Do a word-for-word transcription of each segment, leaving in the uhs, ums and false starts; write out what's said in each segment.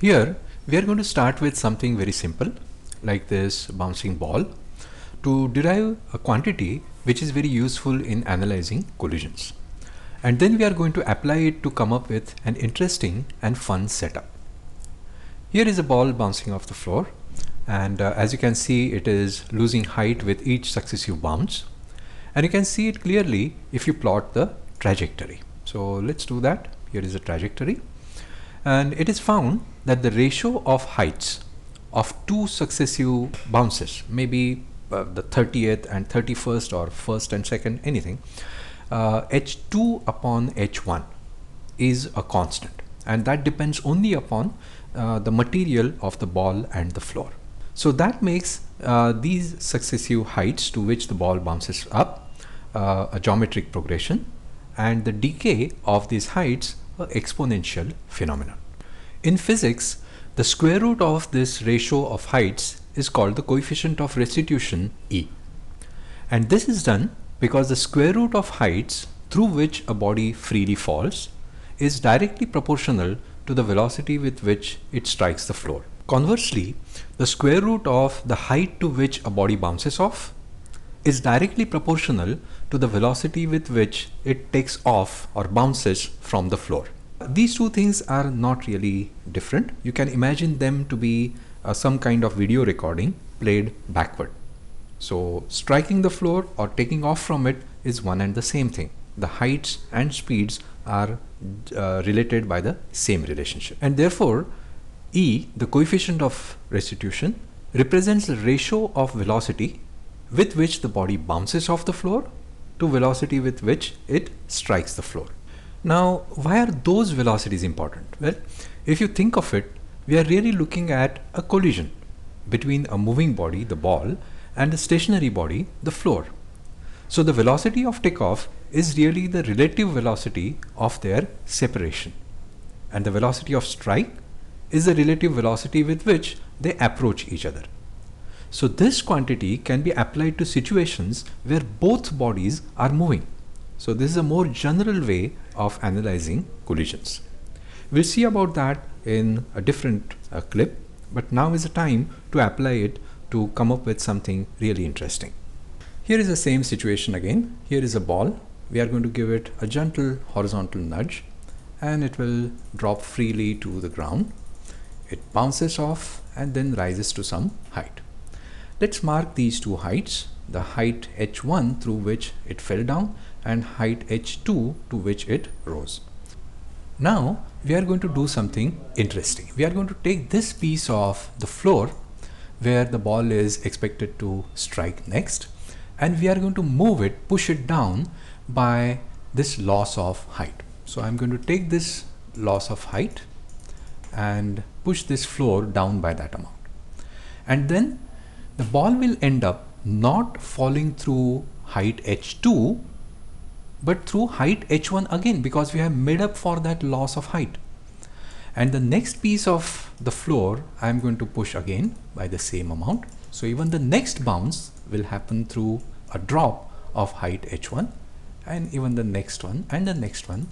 Here we are going to start with something very simple like this bouncing ball to derive a quantity which is very useful in analyzing collisions. And then we are going to apply it to come up with an interesting and fun setup. Here is a ball bouncing off the floor, and uh, as you can see, it is losing height with each successive bounce, and you can see it clearly if you plot the trajectory. So let's do that. Here is a trajectory, and it is found that the ratio of heights of two successive bounces, maybe uh, the thirtieth and thirty-first or first and second, anything, Uh, H two upon H one is a constant, and that depends only upon uh, the material of the ball and the floor. So that makes uh, these successive heights to which the ball bounces up uh, a geometric progression, and the decay of these heights an exponential phenomenon. In physics, the square root of this ratio of heights is called the coefficient of restitution, E, and this is done because the square root of heights through which a body freely falls is directly proportional to the velocity with which it strikes the floor. Conversely, the square root of the height to which a body bounces off is directly proportional to the velocity with which it takes off or bounces from the floor. These two things are not really different. You can imagine them to be uh, some kind of video recording played backward. So striking the floor or taking off from it is one and the same thing. The heights and speeds are uh, related by the same relationship. And therefore, E, the coefficient of restitution, represents the ratio of velocity with which the body bounces off the floor to velocity with which it strikes the floor. Now, why are those velocities important? Well, if you think of it, we are really looking at a collision between a moving body, the ball, and the stationary body, the floor. So the velocity of takeoff is really the relative velocity of their separation, and the velocity of strike is the relative velocity with which they approach each other. So this quantity can be applied to situations where both bodies are moving. So this is a more general way of analyzing collisions. We'll see about that in a different uh, clip, but now is the time to apply it to come up with something really interesting. Here is the same situation again. Here is a ball. We are going to give it a gentle horizontal nudge, and it will drop freely to the ground. It bounces off and then rises to some height. Let's mark these two heights, the height H one through which it fell down and height H two to which it rose. Now we are going to do something interesting. We are going to take this piece of the floor where the ball is expected to strike next, and we are going to move it, push it down by this loss of height. So I'm going to take this loss of height and push this floor down by that amount. And then the ball will end up not falling through height H two, but through height H one again, because we have made up for that loss of height. And the next piece of the floor I'm going to push again by the same amount. So even the next bounce will happen through a drop of height H one, and even the next one, and the next one.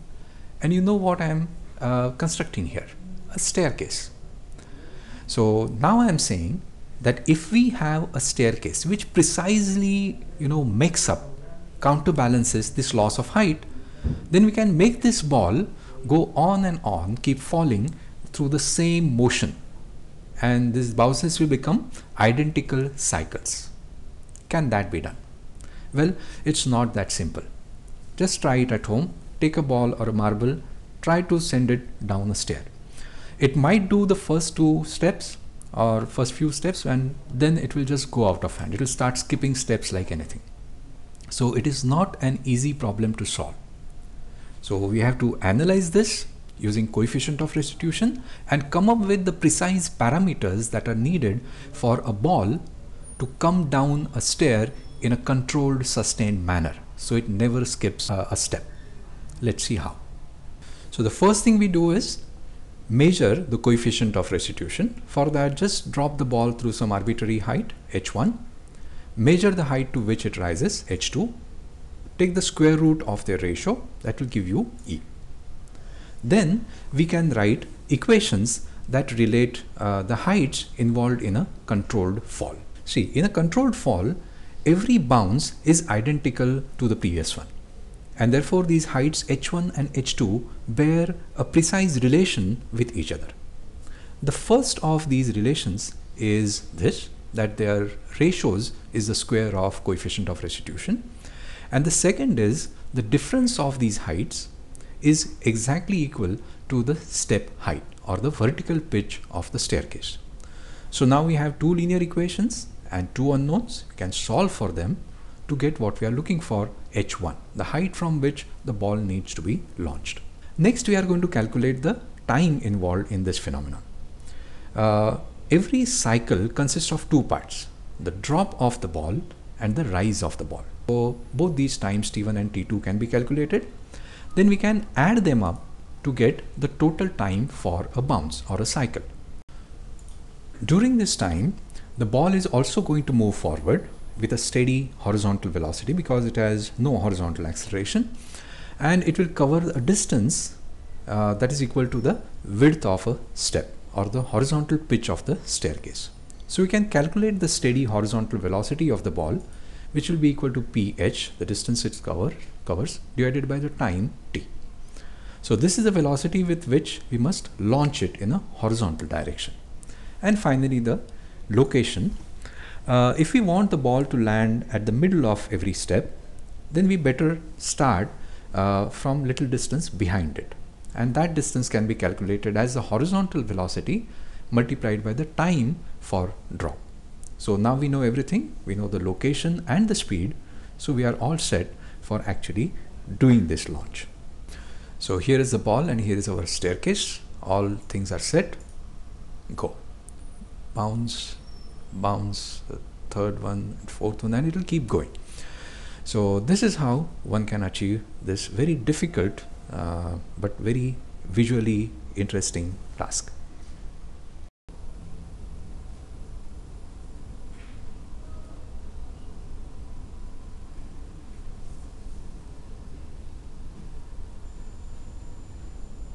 And you know what I'm uh, constructing here? A staircase. So now I'm saying that if we have a staircase which precisely, you know, makes up, counterbalances this loss of height, then we can make this ball go on and on, keep falling through the same motion, and these bounces will become identical cycles. Can that be done? Well, it's not that simple. Just try it at home. Take a ball or a marble, try to send it down a stair. It might do the first two steps or first few steps, and then it will just go out of hand. It will start skipping steps like anything. So it is not an easy problem to solve. So we have to analyze this using coefficient of restitution and come up with the precise parameters that are needed for a ball to come down a stair in a controlled, sustained manner, so it never skips uh, a step. Let's see how. So the first thing we do is measure the coefficient of restitution. For that, just drop the ball through some arbitrary height, H one, measure the height to which it rises, H two, take the square root of their ratio, that will give you E. Then we can write equations that relate uh, the heights involved in a controlled fall. See, in a controlled fall, every bounce is identical to the previous one, and therefore these heights h one and h two bear a precise relation with each other. The first of these relations is this, that their ratios is the square of coefficient of restitution, and the second is the difference of these heights is exactly equal to the step height or the vertical pitch of the staircase. So now we have two linear equations and two unknowns. We can solve for them to get what we are looking for, h one, the height from which the ball needs to be launched. Next, we are going to calculate the time involved in this phenomenon. Uh, every cycle consists of two parts, the drop of the ball and the rise of the ball. So both these times t one and t two can be calculated. Then we can add them up to get the total time for a bounce or a cycle. During this time, the ball is also going to move forward with a steady horizontal velocity because it has no horizontal acceleration, and it will cover a distance uh, that is equal to the width of a step or the horizontal pitch of the staircase. So we can calculate the steady horizontal velocity of the ball, which will be equal to P H, the distance it cover, covers, divided by the time t. So this is the velocity with which we must launch it in a horizontal direction. And finally, the location. Uh, if we want the ball to land at the middle of every step, then we better start uh, from little distance behind it, and that distance can be calculated as the horizontal velocity multiplied by the time for drop. So now we know everything, we know the location and the speed, so we are all set for actually doing this launch. So here is the ball and here is our staircase, all things are set, go. Bounce, bounce, the third one, fourth one, and it will keep going. So this is how one can achieve this very difficult uh, but very visually interesting task.